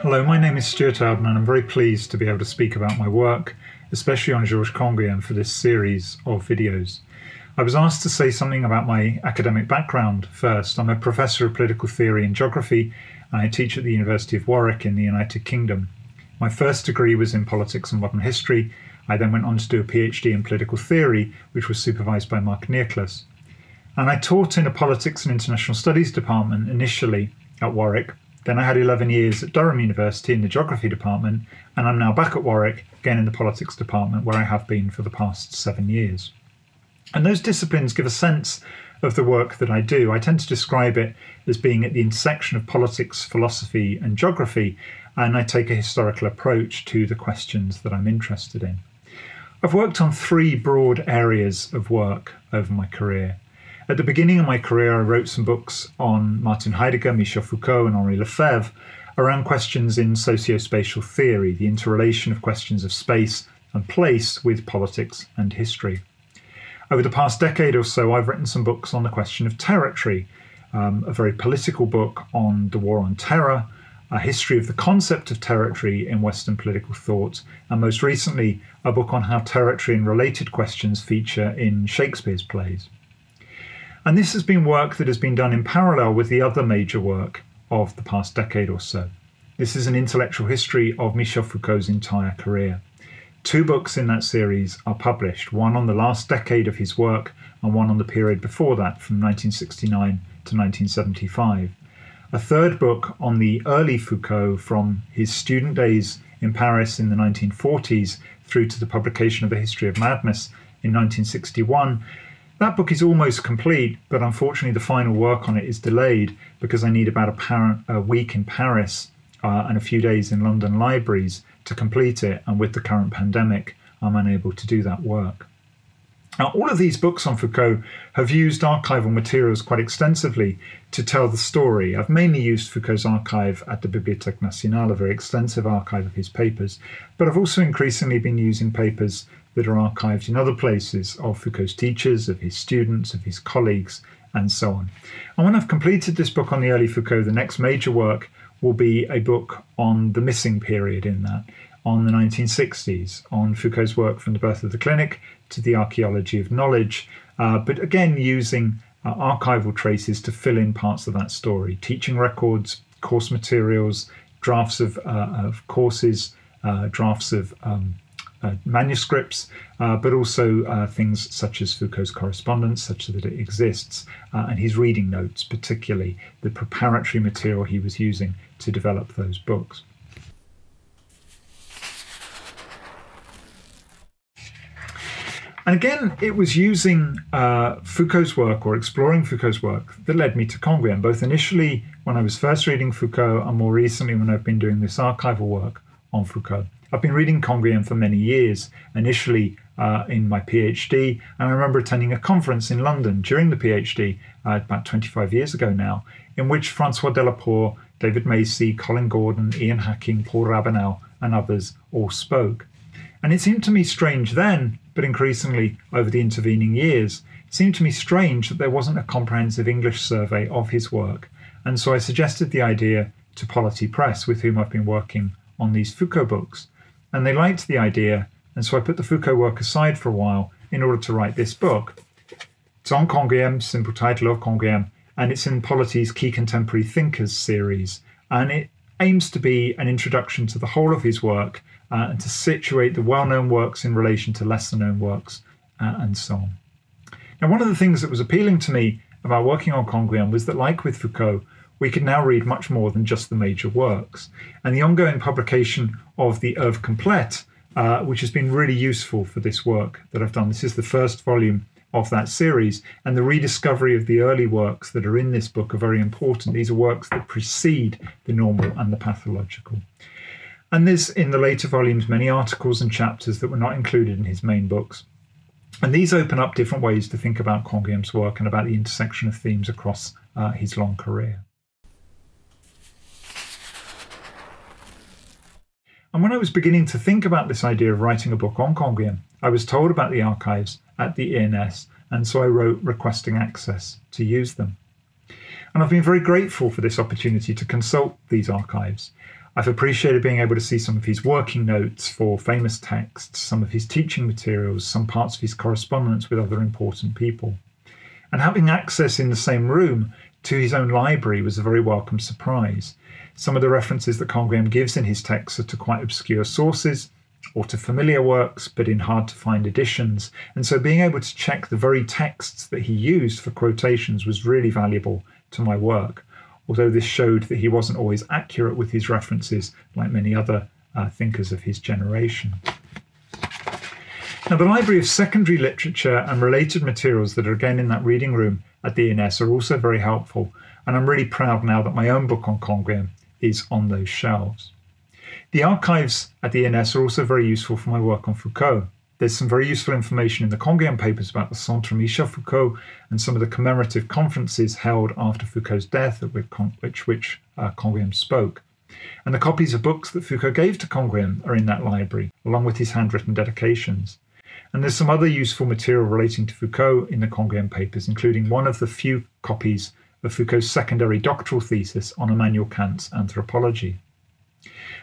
Hello, my name is Stuart Elden and I'm very pleased to be able to speak about my work, especially on Georges Canguilhem, for this series of videos. I was asked to say something about my academic background first. I'm a professor of political theory and geography and I teach at the University of Warwick in the United Kingdom. My first degree was in politics and modern history. I then went on to do a PhD in political theory, which was supervised by Mark Neocleous. And I taught in a politics and international studies department initially at Warwick. Then I had 11 years at Durham University in the Geography Department, and I'm now back at Warwick, again in the Politics Department, where I have been for the past 7 years. And those disciplines give a sense of the work that I do. I tend to describe it as being at the intersection of politics, philosophy and geography, and I take a historical approach to the questions that I'm interested in. I've worked on three broad areas of work over my career. At the beginning of my career, I wrote some books on Martin Heidegger, Michel Foucault and Henri Lefebvre around questions in socio-spatial theory, the interrelation of questions of space and place with politics and history. Over the past decade or so, I've written some books on the question of territory, a very political book on the war on terror, a history of the concept of territory in Western political thought, and most recently, a book on how territory and related questions feature in Shakespeare's plays. And this has been work that has been done in parallel with the other major work of the past decade or so. This is an intellectual history of Michel Foucault's entire career. Two books in that series are published, one on the last decade of his work and one on the period before that, from 1969 to 1975. A third book on the early Foucault, from his student days in Paris in the 1940s through to the publication of A History of Madness in 1961, that book is almost complete, but unfortunately the final work on it is delayed because I need about a week in Paris and a few days in London libraries to complete it, and with the current pandemic I'm unable to do that work. Now, all of these books on Foucault have used archival materials quite extensively to tell the story. I've mainly used Foucault's archive at the Bibliothèque Nationale, a very extensive archive of his papers, but I've also increasingly been using papers that are archived in other places, of Foucault's teachers, of his students, of his colleagues, and so on. And when I've completed this book on the early Foucault, the next major work will be a book on the missing period in that, on the 1960s, on Foucault's work from the birth of the clinic to the archaeology of knowledge, but again using archival traces to fill in parts of that story, teaching records, course materials, drafts of courses, drafts of manuscripts, but also things such as Foucault's correspondence, such that it exists, and his reading notes, particularly the preparatory material he was using to develop those books. And again, it was using Foucault's work, or exploring Foucault's work, that led me to Canguilhem, both initially when I was first reading Foucault and more recently when I've been doing this archival work on Foucault. I've been reading Canguilhem for many years, initially in my PhD, and I remember attending a conference in London during the PhD about 25 years ago now, in which Francois Delaporte, David Macy, Colin Gordon, Ian Hacking, Paul Rabanel and others all spoke. And it seemed to me strange then, but increasingly over the intervening years, it seemed to me strange that there wasn't a comprehensive English survey of his work. And so I suggested the idea to Polity Press, with whom I've been working on these Foucault books. And they liked the idea, and so I put the Foucault work aside for a while in order to write this book. It's on Canguilhem, simple title of Canguilhem, and it's in Polity's Key Contemporary Thinkers series. And it aims to be an introduction to the whole of his work and to situate the well-known works in relation to lesser-known works and so on. Now, one of the things that was appealing to me about working on Canguilhem was that, like with Foucault, we can now read much more than just the major works. And the ongoing publication of the Oeuvre Complète, which has been really useful for this work that I've done. This is the first volume of that series, and the rediscovery of the early works that are in this book are very important. These are works that precede the normal and the pathological. And there's, in the later volumes, many articles and chapters that were not included in his main books. And these open up different ways to think about Canguilhem's work and about the intersection of themes across his long career. And when I was beginning to think about this idea of writing a book on Canguilhem, I was told about the archives at the ENS, and so I wrote requesting access to use them. And I've been very grateful for this opportunity to consult these archives. I've appreciated being able to see some of his working notes for famous texts, some of his teaching materials, some parts of his correspondence with other important people. And having access in the same room to his own library was a very welcome surprise. Some of the references that Canguilhem gives in his texts are to quite obscure sources or to familiar works, but in hard-to-find editions. And so being able to check the very texts that he used for quotations was really valuable to my work, although this showed that he wasn't always accurate with his references, like many other thinkers of his generation. Now, the Library of Secondary Literature and related materials that are again in that reading room at the ENS are also very helpful, and I'm really proud now that my own book on Canguilhem is on those shelves. The archives at the ENS are also very useful for my work on Foucault. There's some very useful information in the Canguilhem papers about the Centre Michel Foucault and some of the commemorative conferences held after Foucault's death at which Canguilhem spoke. And the copies of books that Foucault gave to Canguilhem are in that library, along with his handwritten dedications. And there's some other useful material relating to Foucault in the Canguilhem papers, including one of the few copies of Foucault's secondary doctoral thesis on Immanuel Kant's anthropology.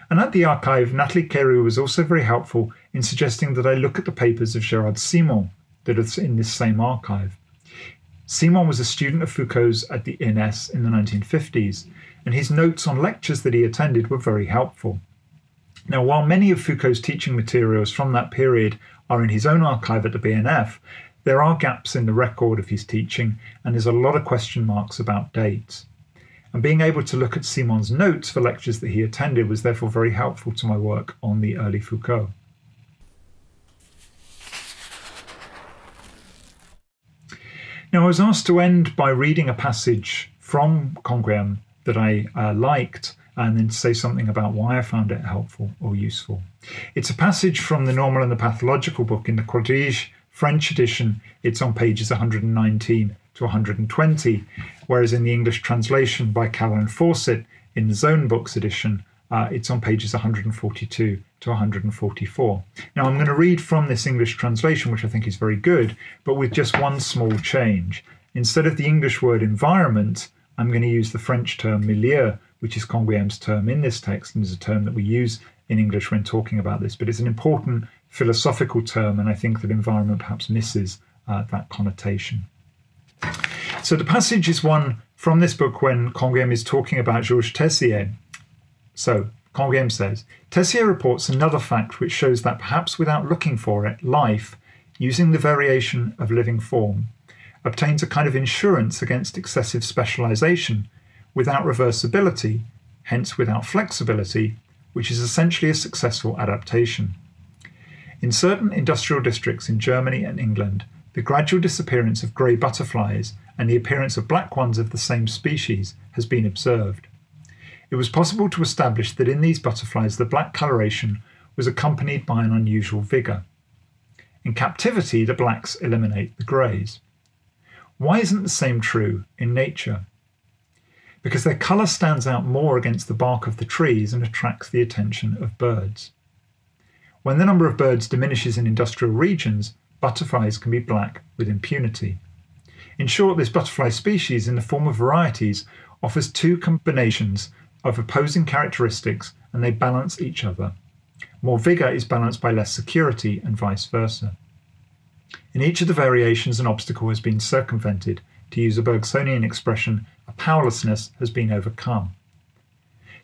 And at the archive, Nathalie Carew was also very helpful in suggesting that I look at the papers of Gérard Simon that are in this same archive. Simon was a student of Foucault's at the ENS in the 1950s, and his notes on lectures that he attended were very helpful. Now, while many of Foucault's teaching materials from that period are in his own archive at the BNF, there are gaps in the record of his teaching, and there's a lot of question marks about dates. And being able to look at Simon's notes for lectures that he attended was therefore very helpful to my work on the early Foucault. Now, I was asked to end by reading a passage from Canguilhem that I liked, and then to say something about why I found it helpful or useful. It's a passage from the Normal and the Pathological book in the Quadrige French edition. It's on pages 119 to 120, whereas in the English translation by Carolyn Fawcett in the Zone books edition, it's on pages 142 to 144. Now, I'm going to read from this English translation, which I think is very good, but with just one small change. Instead of the English word environment, I'm going to use the French term milieu, which is Canguilhem's term in this text, and is a term that we use in English when talking about this, but it's an important philosophical term, and I think that environment perhaps misses that connotation. So the passage is one from this book when Canguilhem is talking about Georges Tessier. So Canguilhem says, Tessier reports another fact which shows that perhaps without looking for it, life, using the variation of living form, obtains a kind of insurance against excessive specialization without reversibility, hence without flexibility, which is essentially a successful adaptation. In certain industrial districts in Germany and England, the gradual disappearance of grey butterflies and the appearance of black ones of the same species has been observed. It was possible to establish that in these butterflies the black coloration was accompanied by an unusual vigour. In captivity, the blacks eliminate the greys. Why isn't the same true in nature? Because their colour stands out more against the bark of the trees and attracts the attention of birds. When the number of birds diminishes in industrial regions, butterflies can be black with impunity. In short, this butterfly species, in the form of varieties, offers two combinations of opposing characteristics, and they balance each other. More vigour is balanced by less security, and vice versa. In each of the variations, an obstacle has been circumvented. To use a Bergsonian expression, a powerlessness has been overcome.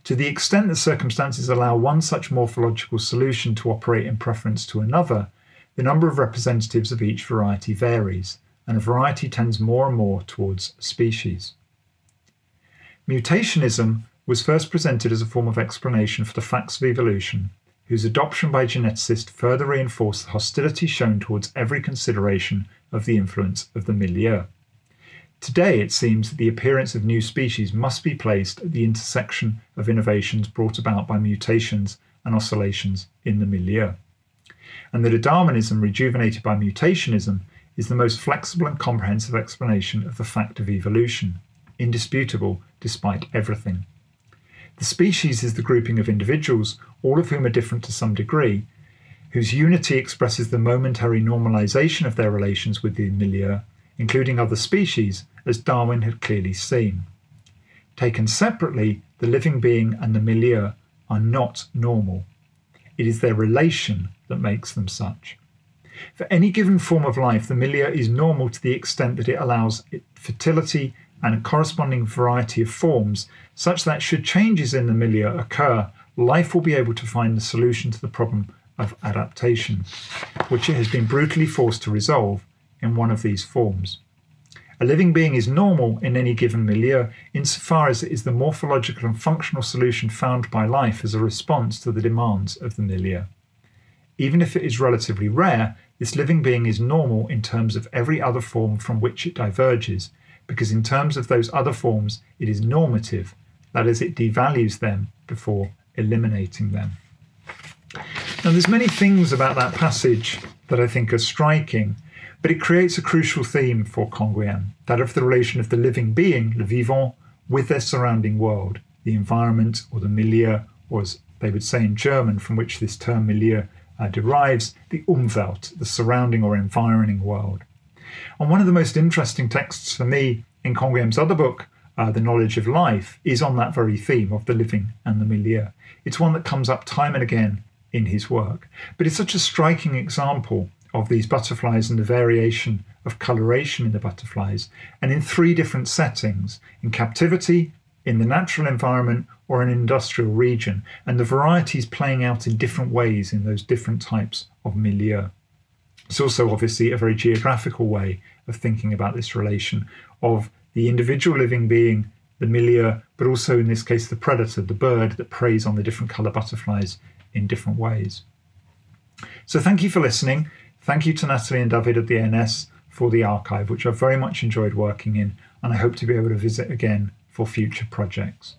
To the extent that circumstances allow one such morphological solution to operate in preference to another, the number of representatives of each variety varies, and a variety tends more and more towards species. Mutationism was first presented as a form of explanation for the facts of evolution, whose adoption by geneticists further reinforced the hostility shown towards every consideration of the influence of the milieu. Today, it seems that the appearance of new species must be placed at the intersection of innovations brought about by mutations and oscillations in the milieu, and that a Darwinism rejuvenated by mutationism is the most flexible and comprehensive explanation of the fact of evolution, indisputable despite everything. The species is the grouping of individuals, all of whom are different to some degree, whose unity expresses the momentary normalization of their relations with the milieu, including other species, as Darwin had clearly seen. Taken separately, the living being and the milieu are not normal. It is their relation that makes them such. For any given form of life, the milieu is normal to the extent that it allows fertility and a corresponding variety of forms, such that should changes in the milieu occur, life will be able to find the solution to the problem of adaptation, which it has been brutally forced to resolve in one of these forms. A living being is normal in any given milieu insofar as it is the morphological and functional solution found by life as a response to the demands of the milieu. Even if it is relatively rare, this living being is normal in terms of every other form from which it diverges, because in terms of those other forms it is normative, that is, it devalues them before eliminating them. Now, there's many things about that passage that I think are striking, but it creates a crucial theme for Canguilhem, that of the relation of the living being, le vivant, with their surrounding world, the environment or the milieu, or as they would say in German, from which this term milieu derives, the Umwelt, the surrounding or environing world. And one of the most interesting texts for me in Canguilhem's other book, The Knowledge of Life, is on that very theme of the living and the milieu. It's one that comes up time and again in his work, but it's such a striking example of these butterflies and the variation of coloration in the butterflies, and in three different settings: in captivity, in the natural environment, or an industrial region, and the varieties playing out in different ways in those different types of milieu. It's also obviously a very geographical way of thinking about this relation of the individual living being, the milieu, but also in this case the predator, the bird that preys on the different colour butterflies in different ways. So thank you for listening. Thank you to Nathalie and David at the ENS for the archive, which I've very much enjoyed working in, and I hope to be able to visit again for future projects.